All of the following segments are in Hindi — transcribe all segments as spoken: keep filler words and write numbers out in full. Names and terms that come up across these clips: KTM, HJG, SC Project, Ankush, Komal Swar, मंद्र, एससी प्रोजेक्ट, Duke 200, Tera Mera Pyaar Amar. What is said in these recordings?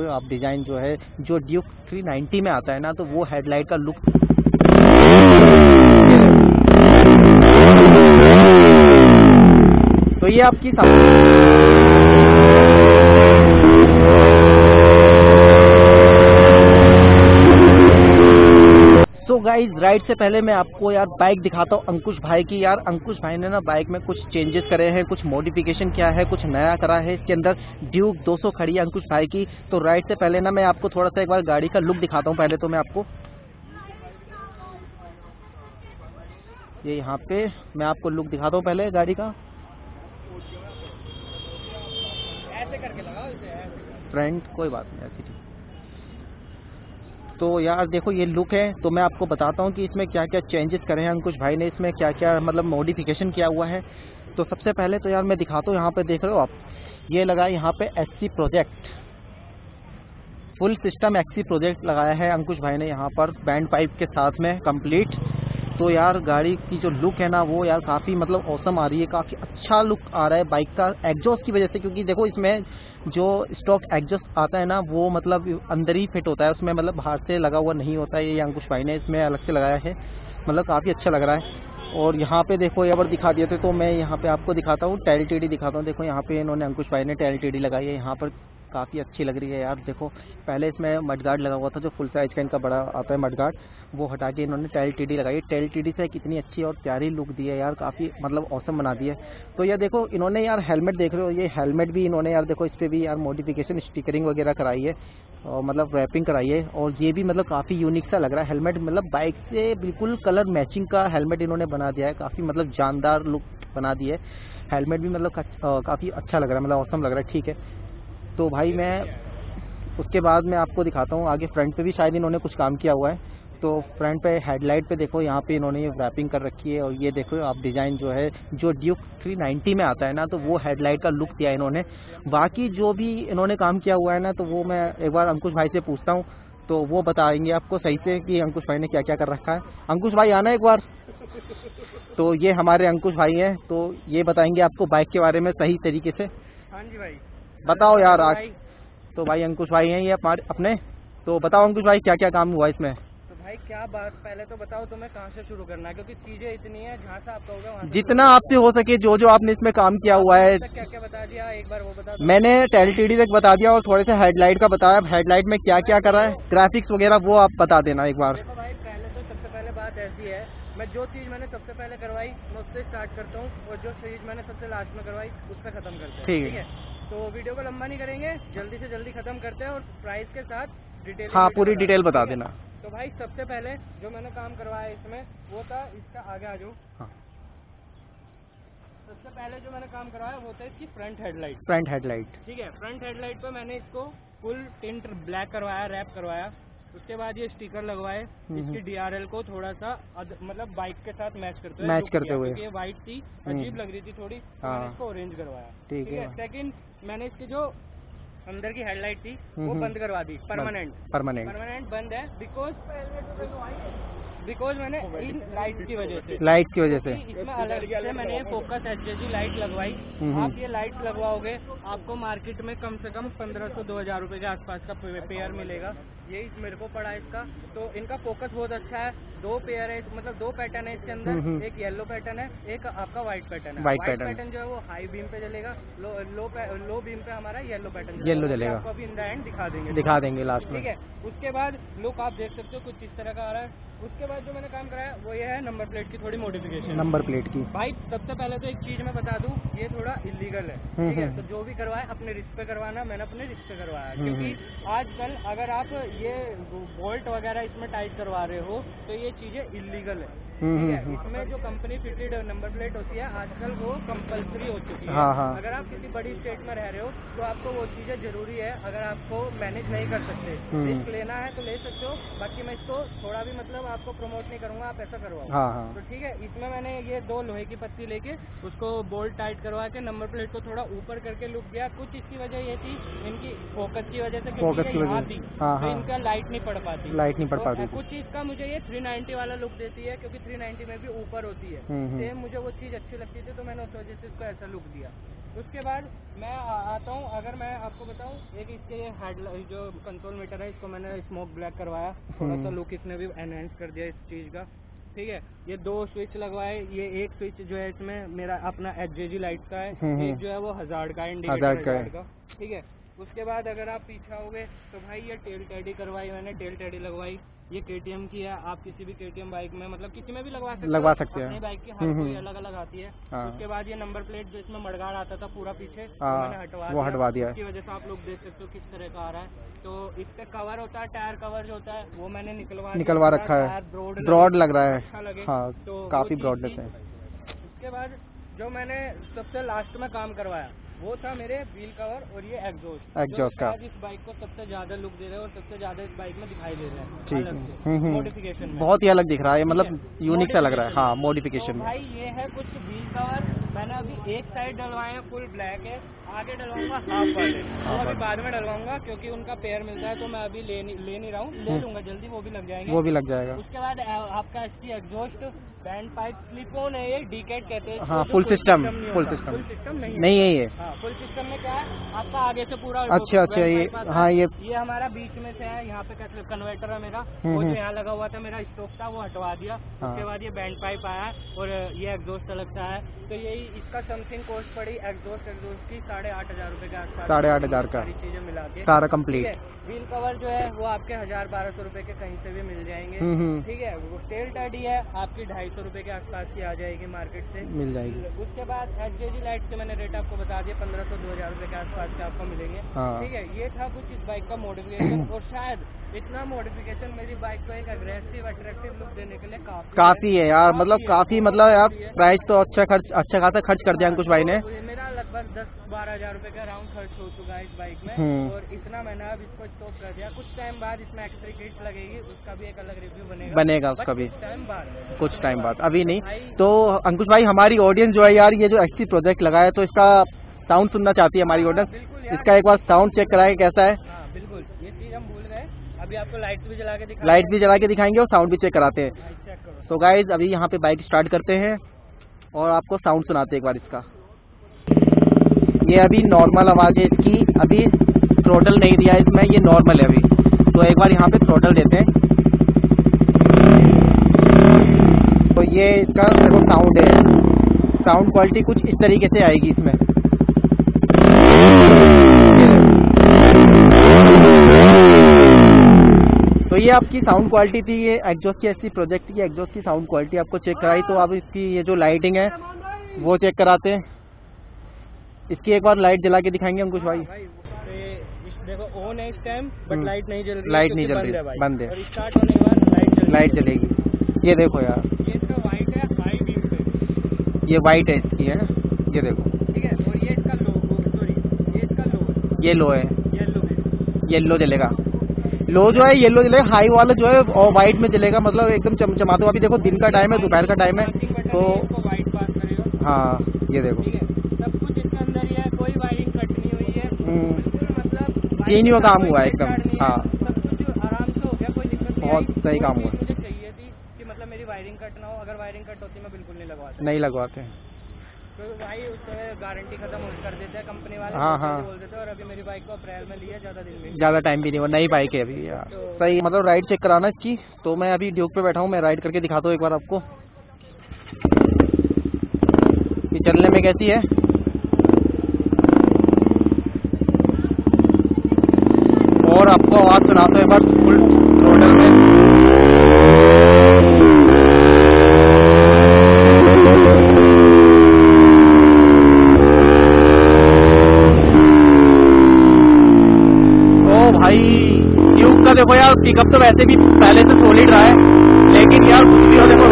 सकते हो आप डिज़ाइन जो है जो ड्यूक थ्री नाइंटी में आता है ना, तो वो हेडलाइट का लुक तो ये आपकी गाइज राइड से पहले मैं आपको यार बाइक दिखाता हूँ अंकुश भाई की। यार अंकुश भाई ने ना बाइक में कुछ चेंजेस करे हैं, कुछ मॉडिफिकेशन किया है, कुछ नया करा है। इसके अंदर ड्यूक दो सौ खड़ी है अंकुश भाई की। तो राइड से पहले ना मैं आपको थोड़ा सा एक बार गाड़ी का लुक दिखाता हूँ। पहले तो मैं आपको ये यहाँ पे मैं आपको लुक दिखाता हूँ पहले गाड़ी का, फ्रंट कोई बात नहीं ऐसी। तो यार देखो ये लुक है, तो मैं आपको बताता हूँ कि इसमें क्या क्या चेंजेस करे हैं अंकुश भाई ने, इसमें क्या क्या मतलब मॉडिफिकेशन किया हुआ है। तो सबसे पहले तो यार मैं दिखाता हूँ, यहाँ पे देख रहे हो आप, ये लगा है यहाँ पे एससी प्रोजेक्ट, full system एससी प्रोजेक्ट लगाया है अंकुश भाई ने यहाँ पर बैंड पाइप के साथ में कम्प्लीट। तो यार गाड़ी की जो लुक है ना वो यार काफ़ी मतलब औसम आ रही है, काफ़ी अच्छा लुक आ रहा है बाइक का एग्जॉस्ट की वजह से, क्योंकि देखो इसमें जो स्टॉक एग्जॉस्ट आता है ना वो मतलब अंदर ही फिट होता है, उसमें मतलब बाहर से लगा हुआ नहीं होता है। ये अंकुश भाई ने इसमें अलग से लगाया है, मतलब काफ़ी अच्छा लग रहा है। और यहाँ पे देखो यहाँ पर दिखा दिए थे, तो मैं यहाँ पे आपको दिखाता हूँ टैल टेडी दिखाता हूँ। देखो यहाँ पे इन्होंने अंकुश भाई ने टैल टेडी लगाई है, यहाँ पर काफ़ी अच्छी लग रही है यार। देखो पहले इसमें मडगार्ड लगा हुआ था, जो फुल साइज का इनका बड़ा आता है मडगार्ड, वो हटा के इन्होंने टैल टीडी लगाई। टैल टीडी से कितनी अच्छी और प्यारी लुक दी है यार, काफ़ी मतलब औसम बना दी है। तो यार देखो इन्होंने यार हेलमेट देख रहे हो, ये हेलमेट भी इन्होंने यार देखो इस पर भी यार मॉडिफिकेशन स्टिकरिंग वगैरह कराई है और मतलब रैपिंग कराई है, और ये भी मतलब काफ़ी यूनिक सा लग रहा है हेलमेट, मतलब बाइक से बिल्कुल कलर मैचिंग का हेलमेट इन्होंने बना दिया है, काफ़ी मतलब जानदार लुक बना दी है। हेलमेट भी मतलब काफ़ी अच्छा लग रहा है, मतलब औसम लग रहा है, ठीक है। तो भाई मैं उसके बाद मैं आपको दिखाता हूँ आगे फ्रंट पे भी शायद इन्होंने कुछ काम किया हुआ है। तो फ्रंट पे हेडलाइट पे देखो यहाँ पे इन्होंने ये रैपिंग कर रखी है, और ये देखो आप डिज़ाइन जो है जो ड्यूक थ्री नाइंटी में आता है ना, तो वो हेडलाइट का लुक दिया इन्होंने। बाकी जो भी इन्होंने काम किया हुआ है ना, तो वो मैं एक बार अंकुश भाई से पूछता हूँ, तो वो बताएंगे आपको सही से कि अंकुश भाई ने क्या क्या कर रखा है। अंकुश भाई आना एक बार। तो ये हमारे अंकुश भाई हैं, तो ये बताएंगे आपको बाइक के बारे में सही तरीके से। हाँ जी भाई बताओ यार आज। तो भाई अंकुश भाई हैं ये अपने, तो बताओ अंकुश भाई क्या क्या काम हुआ इसमें। तो भाई क्या बात, पहले तो बताओ तुम्हें कहाँ से शुरू करना है, क्योंकि चीजें इतनी है, जहाँ से आप कहोगे वहाँ जितना आपसे हो सके, जो जो आपने इसमें काम किया हुआ है क्या क्या बता दिया एक बार वो बता। मैंने टैल टीडी तक बता दिया और थोड़े से हेडलाइट का बताया, हेडलाइट में क्या क्या करा है, ग्राफिक्स वगैरह वो आप बता देना एक बार। भाई पहले तो सबसे पहले बात ऐसी है, मैं जो चीज़ मैंने सबसे पहले करवाई मैं उससे स्टार्ट करता हूँ, और जो चीज़ मैंने सबसे लास्ट में करवाई उससे खत्म करते हैं, ठीक है। तो वीडियो को लंबा नहीं करेंगे, जल्दी से जल्दी खत्म करते हैं और प्राइस के साथ डिटेल। हाँ पूरी डिटेल बता देना। तो भाई सबसे पहले जो मैंने काम करवाया इसमें वो था इसका, आगे आ जाओ। हाँ। सबसे पहले जो मैंने काम करवाया वो था इसकी फ्रंट हेडलाइट। फ्रंट हेडलाइट ठीक है, फ्रंट हेडलाइट पर मैंने इसको फुल टिंट ब्लैक करवाया, रैप करवाया। उसके बाद ये स्टिकर लगवाए, इसकी डीआरएल को थोड़ा सा अद, मतलब बाइक के साथ मैच करते मैच करते हुए, ये व्हाइट थी अजीब लग रही थी थोड़ी, तो मैंने इसको ऑरेंज करवाया, ठीक है। सेकंड मैंने इसकी जो अंदर की हेडलाइट थी वो बंद करवा दी, परमानेंट परमानेंट परमानेंट बंद है, बिकॉज बिकॉज मैंने इन लाइट की वजह से लाइट की वजह से इसमें अलग से मैंने फोकस एचजेजी लाइट लगवाई। आप ये लाइट लगवाओगे आपको मार्केट में कम से कम पंद्रह सौ दो हजार रूपये के आसपास का पेयर मिलेगा, यही मेरे को पड़ा इसका। तो इनका फोकस बहुत अच्छा है, दो पेयर है, मतलब दो पैटर्न है इसके अंदर, एक येलो पैटर्न है, एक आपका व्हाइट पैटर्न है। व्हाइट पैटर्न जो है वो हाई बीम पे चलेगा, लो लो, लो बीम पे हमारा येलो पैटर्न येलो चलेगा। आपको अभी इन द एंड दिखा देंगे दिखा देंगे लास्ट में, ठीक है। उसके बाद लुक आप देख सकते हो कुछ इस तरह का आ रहा है। उसके बाद जो मैंने काम कराया वो ये है नंबर प्लेट की थोड़ी मॉडिफिकेशन। नंबर प्लेट की भाई सबसे पहले तो एक चीज मैं बता दूं, ये थोड़ा इलीगल है, ठीक है। तो जो भी करवाए अपने रिस्क पे करवाना, मैंने अपने रिस्क पे करवाया, क्योंकि आजकल अगर आप ये बोल्ट वगैरह इसमें टाइट करवा रहे हो तो ये चीजें इलीगल है, ठीक है। इसमें जो कंपनी फिटेड नंबर प्लेट होती है आजकल वो कंपलसरी हो चुकी है। अगर आप किसी बड़ी स्टेट में रह रहे हो तो आपको वो चीजें जरूरी है, अगर आपको मैनेज नहीं कर सकते, रिस्क लेना है तो ले सकते हो। बाकी मैं इसको थोड़ा भी मतलब आपको प्रमोट नहीं करूंगा, आप ऐसा करवाओ, हाँ हाँ। तो ठीक है, इसमें मैंने ये दो लोहे की पत्ती लेके उसको बोल्ट टाइट करवा के नंबर प्लेट को थोड़ा ऊपर करके लुक दिया। कुछ इसकी वजह ये थी इनकी फोकस की वजह से, क्योंकि ये यहाँ थी, हाँ, हाँ। तो इनका क्या लाइट नहीं पड़ पाती लाइट नहीं पड़ पाती कुछ चीज का मुझे ये थ्री नाइंटी वाला लुक देती है, क्योंकि थ्री नाइंटी में भी ऊपर होती है, सेम मुझे वो चीज अच्छी लगती थी, तो मैंने उस वजह से इसको ऐसा लुक दिया। उसके बाद मैं आता हूँ, अगर मैं आपको बताऊँ, एक इसके ये हेडलाइट जो कंट्रोल मीटर है इसको मैंने स्मोक ब्लैक करवाया, थोड़ा सा लुक इसने भी एनहेंस कर दिया इस चीज का, ठीक है। ये दो स्विच लगवाए, ये एक स्विच जो है इसमें मेरा अपना एच जे जी लाइट का है, एक जो है वो हज़ार्ड का इंडिकेटर का, ठीक है। उसके बाद अगर आप पीछे आओगे तो भाई ये टेल टैडी करवाई मैंने, टेल टैडी लगवाई, ये के टी एम की है, आप किसी भी के टी एम बाइक में मतलब किसी में भी लगवा सकते लगवा सकते हैं, बाइक की हर कोई अलग अलग आती है। उसके बाद ये नंबर प्लेट जो इसमें मडगाड़ आता था पूरा पीछे, तो मैंने हटवा वो हटवा दिया, इसकी वजह से आप लोग देख सकते हो किस तरह का आ रहा है। तो इसका कवर होता है, टायर कवर जो होता है वो मैंने निकलवा निकलवा रखा है, ब्रॉड लग रहा है, अच्छा लगे, तो काफी ब्रॉडनेस है। उसके बाद जो मैंने सबसे लास्ट में काम करवाया वो था मेरे व्हील कवर और ये एग्जॉस्ट एग्जॉस्ट का, इस बाइक को सबसे ज्यादा लुक दे रहा है और सबसे ज्यादा इस बाइक में दिखाई दे रहा है, ठीक है, मॉडिफिकेशन बहुत ही अलग दिख रहा है, मतलब यूनिक सा लग रहा है, हाँ मॉडिफिकेशन में। भाई ये है कुछ व्हील कवर, मैंने अभी एक साइड डलवाए हैं फुल ब्लैक है, आगे डलवाऊंगा हाफ वाले, वो अभी बाद में डलवाऊंगा क्योंकि उनका पेयर मिलता है, तो मैं अभी ले नहीं रहा हूँ, ले लूंगा जल्दी, वो भी लग जाएगा वो भी लग जाएगा उसके बाद आपका इसकी एग्जॉस्ट बैंड पाइप स्लिपॉन है, ये डीकेट कहते हैं, हाँ फुल सिस्टम फुल सिस्टम नहीं है ये, फुल सिस्टम में क्या है आपका आगे से पूरा, अच्छा अच्छा ये, हाँ ये ये हमारा बीच में से है, यहाँ पे कैसे कन्वर्टर है मेरा, वो जो यहाँ लगा हुआ था मेरा स्टॉक था वो हटवा दिया, उसके बाद ये बैंड पाइप आया है और ये एग्जॉस्ट अलग सा है, तो यही इसका समथिंग कॉस्ट पड़ी एग्जॉस्ट एग्जॉस्ट की साढ़े आठ हजार रूपए के आसपास, साढ़े आठ हजार का चीजें मिला के सारा कम्प्लीट। व्हील कवर जो है वो आपके हजार बारह सौ रूपये के कहीं से भी मिल जाएंगे, ठीक है। वो टेल टैडी है आपकी ढाई सौ रूपये के आसपास की आ जाएगी मार्केट से मिल जाएगी। उसके बाद एच जे जी लाइट के मैंने रेट आपको बता दिया, पंद्रह सौ दो हजार रूपए के आसपास के आपको मिलेंगे, ठीक है। ये था कुछ इस बाइक का मॉडिफिकेशन, और शायद इतना मॉडिफिकेशन मेरी बाइक को एक अग्रेसिव अट्रैक्टिव लुक देने के लिए काफी काफी है यार, मतलब काफी मतलब यार प्राइस तो अच्छा खर्च अच्छा खासा खर्च कर दिया अंकुश भाई ने, मेरा लगभग दस बारह हजार रूपए का राउंड खर्च हो चुका है इस बाइक में, और इतना मैंने अब इसको स्टॉप कर दिया। कुछ टाइम बाद इसमें एक्स्ट्री किट लगेगी, उसका भी एक अलग रिव्यू बनेगा बनेगा उसका भी टाइम बाद, कुछ टाइम बाद, अभी नहीं। तो अंकुश भाई हमारी ऑडियंस जो है यार, ये जो एस सी प्रोजेक्ट लगा है तो इसका साउंड सुनना चाहती है हमारी ऑडियंस, इसका एक बार साउंड चेक कराएं कैसा है। हाँ, बिल्कुल ये चीज हम भूल गए, अभी आपको लाइट भी जला के दिखा लाइट भी जला के दिखाएंगे और साउंड भी चेक कराते हैं। तो गाइज अभी यहाँ पे बाइक स्टार्ट करते हैं और आपको साउंड सुनाते हैं एक बार इसका। ये अभी नॉर्मल आवाज़ है इसकी, अभी थ्रोटल नहीं दिया है इसमें, ये नॉर्मल है अभी, तो एक बार यहाँ पे थ्रोटल देते हैं तो ये इसका जो साउंड है, साउंड क्वालिटी कुछ इस तरीके से आएगी इसमें। तो ये आपकी साउंड क्वालिटी थी, ये एग्जॉस्ट की एससी प्रोजेक्ट की एग्जॉस्ट की साउंड क्वालिटी आपको चेक कराई। तो आप इसकी ये जो लाइटिंग है वो चेक कराते हैं, इसकी एक बार लाइट जला के दिखाएंगे अंकुश भाई। देखो ऑन है इस टाइम बट लाइट नहीं जल रही, लाइट नहीं जल रही, बंद है, और स्टार्ट होने के बाद लाइट लाइट जलेगी। ये देखो यार ये इसका व्हाइट है, हाई बीम पे ये व्हाइट है इसकी है ना, ये देखो ठीक है। और ये इसका लो, सॉरी ये इसका लो, ये लो है, येलो येलो जलेगा, लो जो है येलो जलेगा, हाई वाला जो है और व्हाइट में जलेगा, मतलब एकदम चमचमाता हुआ। अभी देखो दिन का टाइम है, दोपहर का टाइम है, तो व्हाइट पास करेगा, हाँ ये देखो सब कुछ इसके अंदर ही है, कोई वायरिंग कट नहीं हुई है, मतलब तीन ही काम हुआ है एकदम, हाँ सब कुछ आराम से हो गया, कोई दिक्कत नहीं, बहुत सही काम हुआ। मुझे चाहिए थी कि मतलब मेरी वायरिंग कट ना हो, अगर वायरिंग कट होती मैं बिल्कुल नहीं लगवाता नहीं लगवाते तो भाई उसको गारंटी खत्म कर देते हैं कंपनी वाले, हाँ हाँ बोल देते हैं। और अभी मेरी बाइक को अप्रैल में लिया, ज़्यादा दिन में ज़्यादा टाइम भी नहीं हुआ, नई बाइक है अभी यार, तो सही मतलब राइड चेक कराना इसकी। तो मैं अभी ड्यूक पे बैठा हूँ, मैं राइड करके दिखाता हूँ एक बार आपको कि चलने में कैसी है। और आपको आवाज़ सुनाता हूँ एक बार फुल टोटल में, देखो यार पिकअप तो वैसे भी पहले से सॉलिड रहा है, लेकिन यार कुछ भी हो, देखो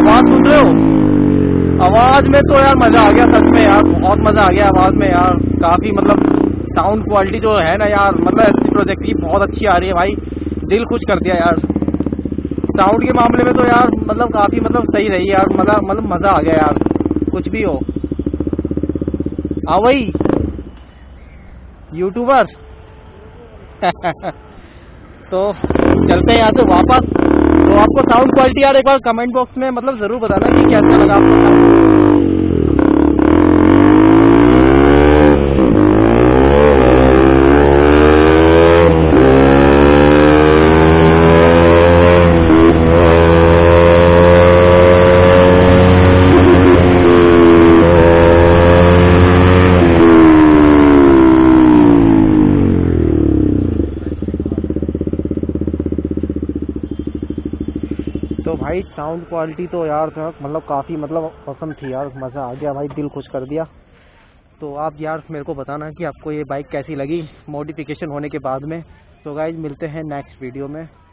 आवाज सुन रहे हो, आवाज में तो यार मजा आ गया सच में यार, बहुत मजा आ गया आवाज में यार, काफी मतलब साउंड क्वालिटी जो है ना यार, मतलब एससी प्रोजेक्ट की बहुत अच्छी आ रही है भाई, दिल खुश कर दिया यार साउंड के मामले में, तो यार मतलब काफी मतलब सही रही यार, मजा मतलब मजा आ गया यार, कुछ भी हो। हाँ भाई यूट्यूबर तो चलते हैं यहाँ से वापस। तो आपको साउंड क्वालिटी यार एक बार कमेंट बॉक्स में मतलब ज़रूर बताना कि क्या अच्छा लगा आपको। भाई साउंड क्वालिटी तो यार मतलब काफ़ी मतलब पसंद थी यार, मज़ा आ गया भाई, दिल खुश कर दिया। तो आप यार मेरे को बताना कि आपको ये बाइक कैसी लगी मॉडिफिकेशन होने के बाद में। तो गाइज मिलते हैं नेक्स्ट वीडियो में।